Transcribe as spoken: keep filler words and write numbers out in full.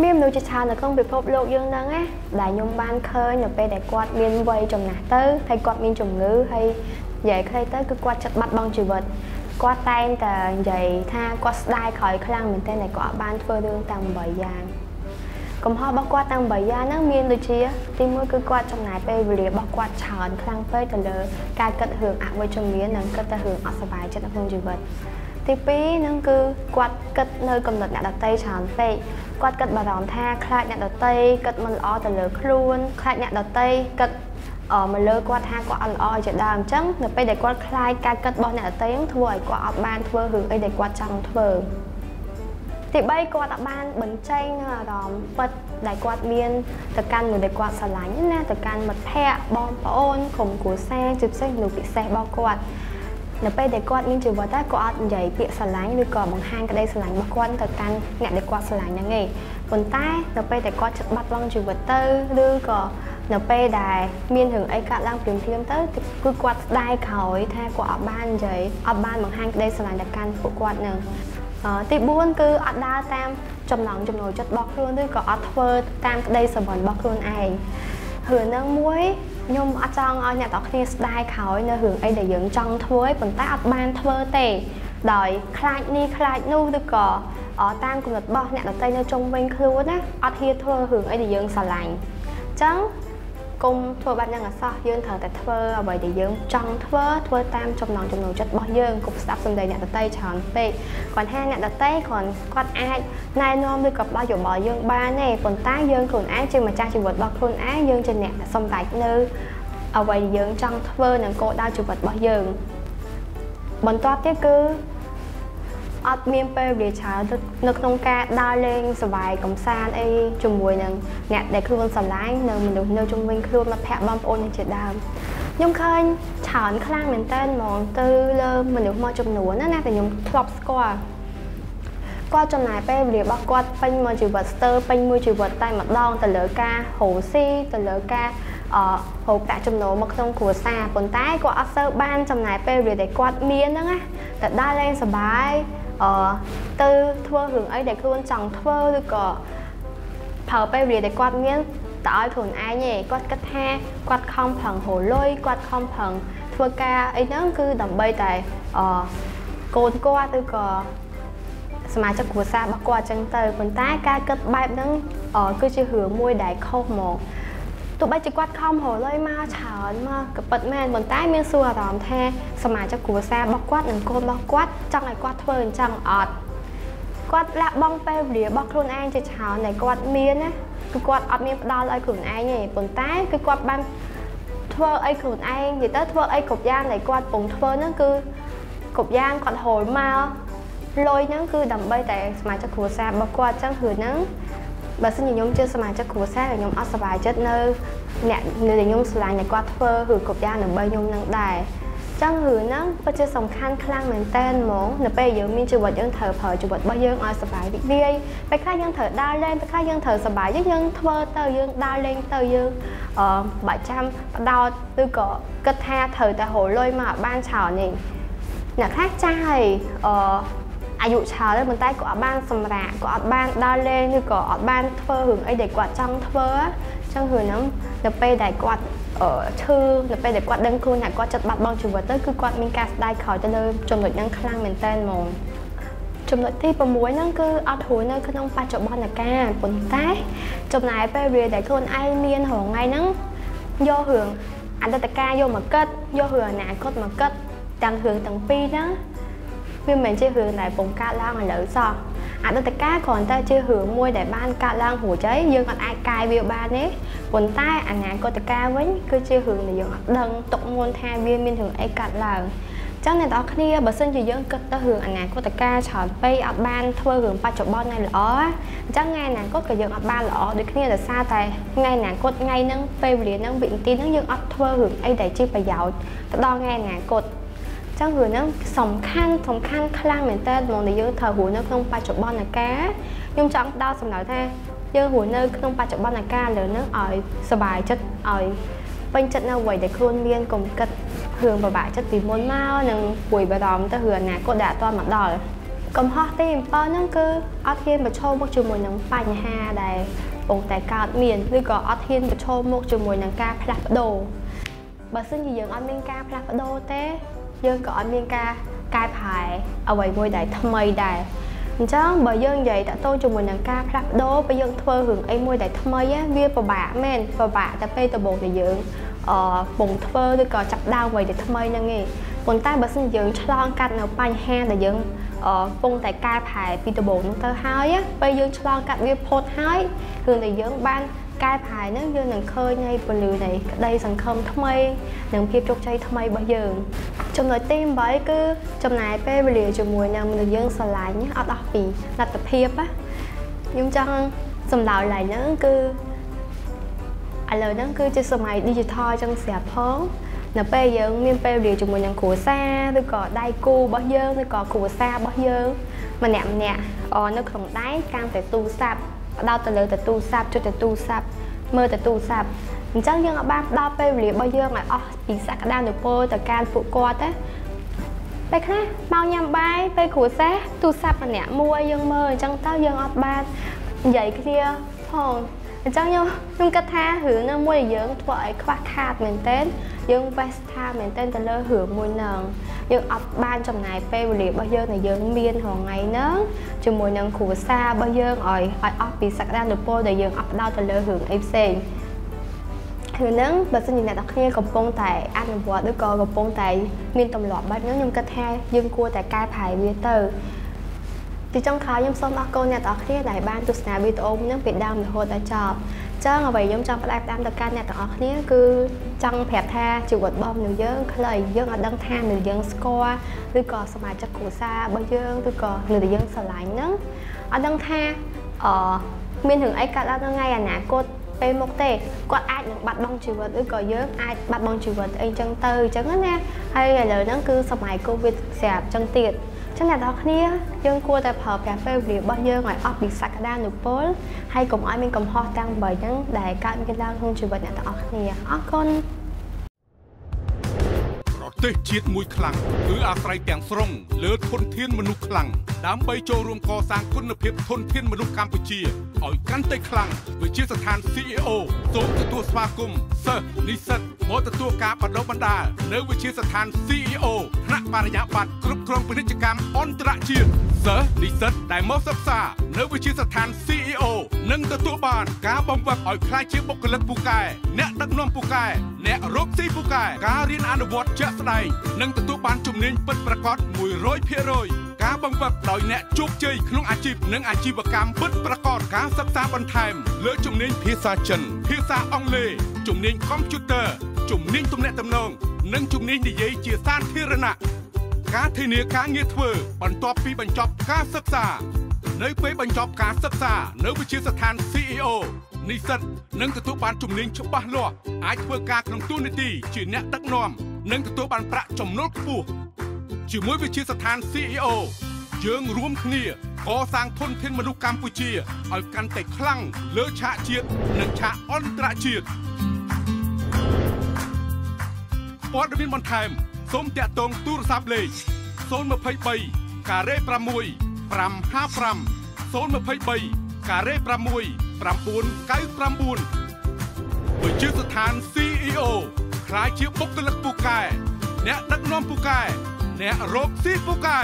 Mình nuôi cha là công việc phổ lộc dương năng á, đại nhôm ban khơi nhập về để quạt miên vây trồng nát tơ, hay quạt miên trồng ngư hay vậy khơi tới cứ quạt chặt bắt băng chịu vật, quạt tay là vậy tha quạt đai khỏi khả năng mình tên này quạt ban phơi đương tăng bảy giang, còn họ bắt quạt tăng bảy giang nó miên đôi chia, tim mỗi cứ quạt trồng nát về liền bắt quạt chọn khả năng phơi từ lờ, cài cất hưởng ảo với trồng miên năng cất ta hưởng ở sờ bài chất năng chịu vật, thì pí năng cứ quạt cất nơi cầm đặt đặt tay chọn phê. Quạt cất bà đòn tha, khai nhạc đợt tây, cất mần lỡ từ lỡ khuôn, khai nhạc đợt tây, cất ở mà lỡ quạt tha quạt lỡ chạy đàm chấm, nập bây để quạt khai ca cất bọn nhạc đợt tây thua, quạt ban thua hướng ấy để quạt trăng thua. Thì bây quạt ban bấn chanh là đòn bật đại quạt miên, thật căn mình để quạt xả lánh nha, thật căn mật thẹ, bom phá ôn, khổng của xe, chụp sách lục bị xe bao quạt. Nè bây để quạt mình chịu vào tay quạt giấy bịa sờ lánh vì cỏ bằng hang cái đây sờ lánh bằng quạt thật tan ngại để quạt sờ lánh nhá nghề còn tay nè bây để quạt chặt bắt băng chịu vật tư đưa cỏ nè bây đài miên hưởng ấy cả đang phím phím tới cứ quạt đai khói thay quạt ban giấy ban bằng hang cái đây sờ lánh đặt can phụ quạt nè thì buôn cứ ở đa tam chồng lòng chồng nồi chặt bọc luôn đưa cỏ thơ tam cái đây sờ bẩn bọc luôn ai hưởng năng muối nhưng ở trong ở nhà tóc thì style khói nơi hưởng ấy để dưỡng trong thôi còn ta ở ban thơ tệ đòi khai ni khai nu được cỏ ở tam cùng đặt bò nhà đặt tay nơi trong bên luôn á ở thì thơ hưởng ấy để dưỡng sờ lạnh trắng cùng thơ ban năng là sao dưỡng thở tại thơ bởi để dưỡng trong thơ thơ tam trong lòng trong nồi chất bò dưỡng cục sắp từng đầy nhà đặt tay tròn tệ còn hai nhà đặt tay còn con ai nay non được cặp bao giờ bỏ dương ba này còn tá dương còn ái trên mà cha chịu vật bao con ái dương trên nẹt là xong tại nư ở vậy dương trong thơ nàng cô đau chịu vật bỏ dương bọn toa tiếp cứ ở miền tây để trả nước nông ca đau lên sờ bài cẩm san ấy chùm mùi nàng nẹt để kêu con sờ lái nàng mình được nơi trung vinh kêu mà thẹn bom ôn trên đàm nhung khơi chọn khang mình tên mòn tư lơ mình được mò chùm núa nó nè thì nhung thọp score qua trong này pe việc bao quát panh môi chữ vật tơ panh môi chữ vật tay mặt đong từ lỡ ca hồ si từ lỡ ca ở hộp tại trong nổ mực trong của xa còn tái của sơ ban trong này pe việc để quát miên đó á từ đa lên sờ bài ở tư thua hưởng ấy để luôn chẳng thua được cỏ thở pe việc để quát miên tại thuần ai nhỉ quát cách ha quát không phần hồ lôi quát không phần thua ca ấy nó cứ đầm bay tại ở cồn qua từ cỏ mà chắc của xa bắt qua chân tờ còn ta ca cất bài nâng ở cứ chỉ hưởng môi đại khâu một tụi bây chỉ quát không hồi lơi mau chọn mà cặp bật men còn ta miên xua đòn the mà chắc của xa bắt quát đừng côn bắt quát trong này quát phơi trong ọt quát lạ bong phê đĩa bóc luôn anh chơi chọn này quát miên á cứ quát ọt miên đo lại khủng ai nhỉ còn ta cứ quát ban thua ấy khủng ai thì tới thua ấy cục da này quát bùng thua nó cứ cục da còn hồi mau lôi nó cứ đầm bay tại mà chắc của xa bao qua chắc hứa nắng bà xin nhìn nhóm chưa mà chắc của xa là nhóm ở bài chất nơi nè người nhóm là nhà qua thơ hứa cột da nằm bay nhóm năng đài chắc hứa nắng và chưa sòng khăn khăn mình tên món nè bây giờ mình chưa bật dân thờ phở chưa bật bao giờ ở sờ bài bị đi phải khai dân thờ đa lên phải khai dân thờ sờ bài với dân thơ tờ dân đa lên tờ dân ở bảy trăm đào tư cỏ cất tha thờ tại hồ lôi mà ban chảo này nhà khác trai ở ai dụ chờ lên bàn tay của ban sầm rạ của ban đo lên như của ban thơ hưởng ấy để quạt trong thơ trong hưởng nó nộp pe để quạt ở thư nộp pe để quạt đơn khuôn này quạt chặt bạt băng chủ vật tới cứ quạt mình cắt đai khỏi cho nơi trong đội năng khang mình tên mồm trong đội thi bấm muối nó cứ ở thối nơi cứ nông ba chỗ bon là ca quần tay trong này pe về để khuôn ai miên hồ ngay nắng do hưởng anh ta ca vô mà kết do hưởng nè cốt mà kết tăng hưởng tầng pi đó nhưng mình chưa hưởng lại vùng ca lan là lỡ so anh à, ta cá còn ta chưa hưởng mua để ban ca lan hồ cháy nhưng còn ai cài biểu ban ấy còn tay anh à, có ta ca với cứ chưa hưởng là dùng đơn tục môn tha viên mình thường ai cạn là chắc này đó kia bà xin chỉ dưỡng cực ta hưởng anh à, có ta ca chọn pay ở ban thôi hưởng ba chục bon này lỡ chắc nghe nàng có cả dưỡng ở ban lỡ được kia là xa tay ngay nàng cốt ngay nâng pay liền nâng viện tin nâng dưỡng ở thôi hưởng ai để chi phải dạo đo nghe nàng cột chắc hứa nó sòng khăn sòng khăn khang mình tên một để dương thờ hủ nó không ba chục bon là cá nhưng trong đau sòng nói thế dương hủ nơi không ba chục bon là cá lớn nó ở sờ bài chất ở bên trận nào vậy để khuôn viên cùng cật hưởng và bài chất vì môn mau nâng quỳ bà đóm ta hứa nè cô đã toàn mặt đỏ Cầm hoa thì bao nhiêu cơ, ở thiên bạch châu một chữ mùi nắng bành hà đầy, bổ tài cao miền, rồi có ở thiên bạch châu một chữ mùi nắng ca pha đồ. Bà xin gì dường ở miền ca pha đồ thế, dường có ở miền ca cai phải ở ngoài ngôi đầy thâm mây đầy. Chắc bởi dân vậy đã tôi chụp mùi nắng ca pha đồ, bởi dân thơ hưởng ấy môi đầy thâm mây á, vía vào bạ men, vào bạ đã phê tờ bộ thì dưỡng ở vùng thơ rồi có chặt đau vậy để thâm mây năng nghỉ. Còn ta bà xin dưỡng cho lon cắt nào bành hà đầy dưỡng ở vùng tại ca phải Peter Bồ nó tới hái á, bây giờ cho lo cắt viên phốt hái, thường thì dưỡng ban ca phải nó như nàng khơi ngay phần lừa này, đây rằng không thâm mây, nàng kia trục chay thâm mây bây giờ. Trong nội tim bởi cứ trong này pe lừa chùm mùi nàng mình dưỡng sờ lại nhé, ở đó vì là tập hiệp á, nhưng trong sầm đạo lại nó cứ, à lời nó cứ chơi sầm mày digital trong xẻ phóng. Nó bây giờ mình bây giờ chúng mình nhận khổ xa, tôi có đai cô bó dơ, tôi có khổ xa bó dơ. Mà nẹ nẹ, ờ, nó không đáy, càng phải tu sạp. Đau từ lời từ tu sạp, cho từ tu sạp, mơ từ tu sạp. Mình chắc nhưng ở ba đau bây giờ bó dơ mà, ờ, vì xa cả đau được bố, từ càng phụ quạt á. Bây khá, bao nhằm bài, bây khổ xa, tu sạp mà nẹ mua dân mơ, chẳng tao dân ở ba. Vậy kia, thôi. Chắc nhưng, nhưng cách tha hưởng nó mua để dưỡng vợi khoác khát mình tên. Dương Vesta mình tên tên lơ hưởng mùi nâng. Dương ọc ban trong này phê vô liệu bao giờ này dương miên hồ ngày nớn. Chùm mùi nâng khủ xa bao giờ rồi hỏi ọc bị sạc ra được bố để dương ọc đau tên lơ hưởng ếp xên. Hưởng nâng bà xin nhìn này đặc nhiên gồm bông tài ăn vọt đứa cò gồm bông tài miên tổng lọt bắt nớn nhưng kết hai dương cua tài cai phải bia từ. Thì trong khóa nhóm xong bác cô nhà tỏa khía đại ban tụt nà bị tổn nâng Việt Nam được hồn đã chọp. Chắc là vậy nhóm trong phát đám đặc can nhà tỏa khía cứ trong phép tha chịu gọt bom nửa dưỡng khá lời dưỡng ở đăng tha nửa dưỡng score. Tôi có xong mà chắc cổ xa bởi dưỡng tôi có nửa dưỡng sở lãnh nâng. Ở đăng tha ở miền hưởng ấy cả là nó ngay là nả cốt bê mốc tê. Có ai những bắt bong chịu vật tôi có dưỡng ai bắt bong chịu vật anh chân tư chẳng hết nè. Hay là lời nó cứ xong mày Covid xẹp chân tiệt. Chắc là đó khá nha, dân cua tại hợp cà phê việc bao nhiêu ngoài ọc bị sạc đa nụ bố. Hay cùng ai mình cùng hoa tăng bởi những đại ca mình đang không chịu bệnh ở đó khá nha. Ốc con Hãy subscribe cho kênh Ghiền Mì Gõ Để không bỏ lỡ những video hấp dẫn នឹងទទួលបានជំនាញពិតប្រាកដ xê i ô និស្សិតនឹងទទួលបានជំនាញច្បាស់លាស់អាចធ្វើការក្នុងទូនាទីជាអ្នកដឹកនាំនិងទទួលបានប្រាក់ចំណូលខ្ពស់ជាមួយវិទ្យាស្ថាន xê i ô យើងរួមគ្នាកសាងធនធានមនុស្សកម្ពុជាឲ្យកាន់តែខ្លាំងលើឆាកជាតិនិងឆាកអន្តរជាតិព័ត៌មានបន្ថែមសូមតាក់ទងទូរស័ព្ទលេខzero two two six five five five zero two three 999 វិទ្យាស្ថាន xê i ô ខ្លាយជាបុគ្គលិកពូកែអ្នកដឹកនាំពូកែអ្នករកស៊ីពូកែ